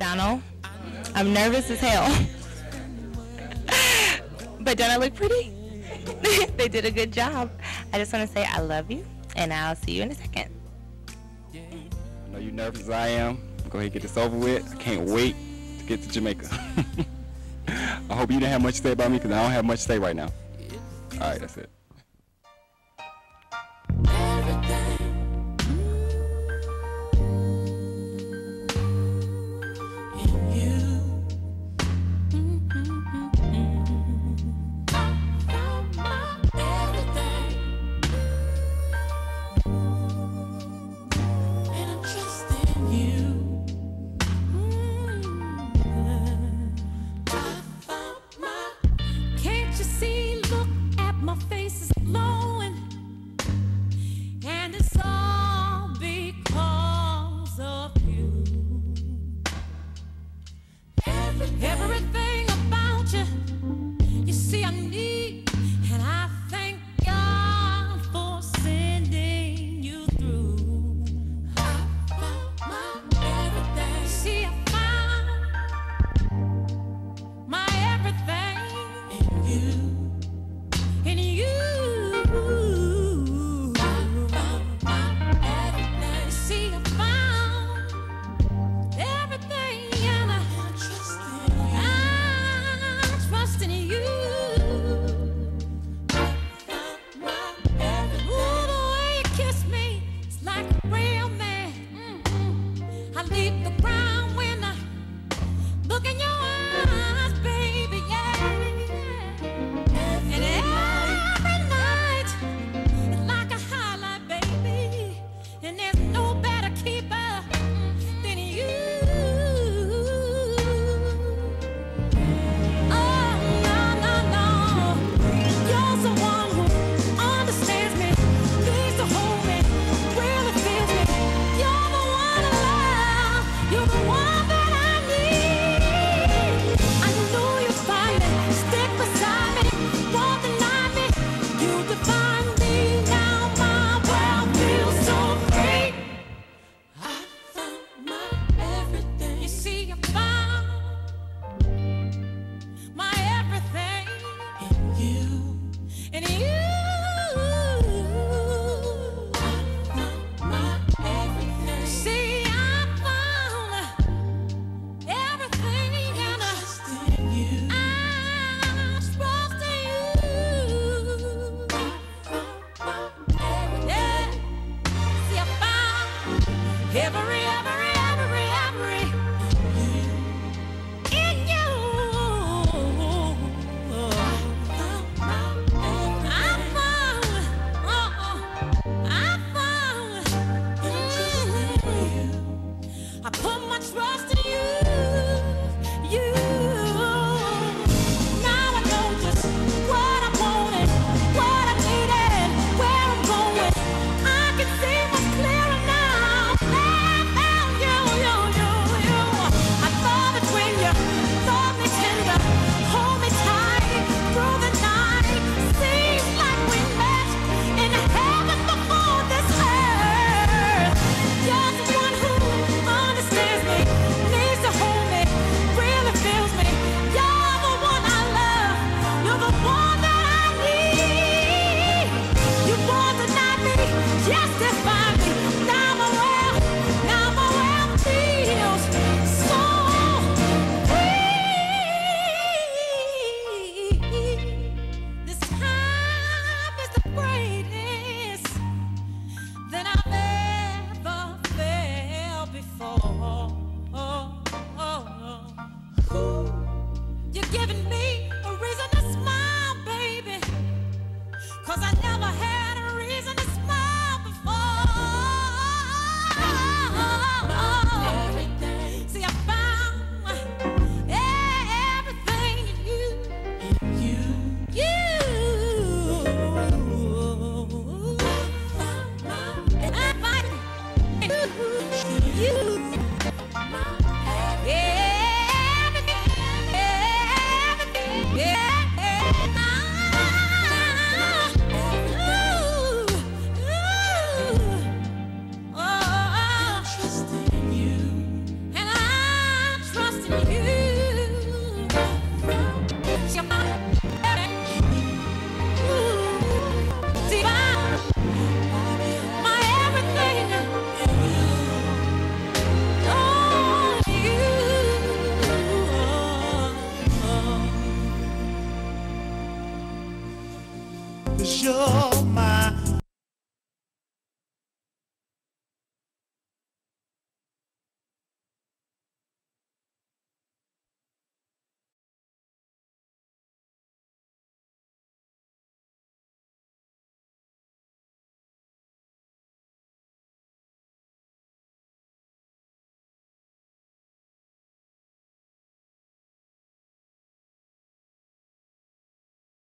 Donald, I'm nervous as hell. But don't I look pretty? They did a good job. I just want to say I love you, and I'll see you in a second. I know you're nervous as I am. Go ahead and get this over with. I can't wait to get to Jamaica. I hope you didn't have much to say about me, because I don't have much to say right now. All right, that's it. I put my trust in you.